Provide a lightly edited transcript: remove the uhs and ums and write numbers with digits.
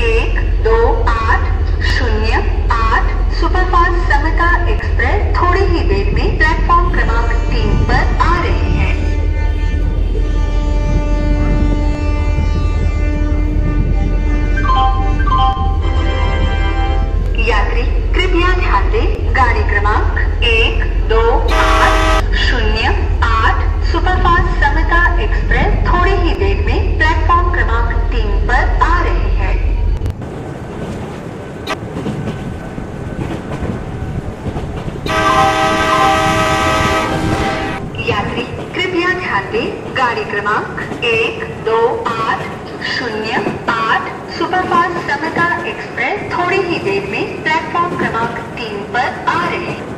12808 superfast समता express थोड़ी ही देर में platform क्रमांक 3 पर आ रही है। यात्री कृपया ध्यान दें, गाड़ी क्रमांक 12808 सुपरफास्ट समता एक्सप्रेस थोड़ी ही देर में प्लेटफॉर्म क्रमांक 3 पर आ रही है। यात्री कृपया ध्यान दें, गाड़ी क्रमांक 12808 सुपरफास्ट समता एक्सप्रेस थोड़ी ही देर में प्लेटफॉर्म क्रमांक 3 पर आ रही है।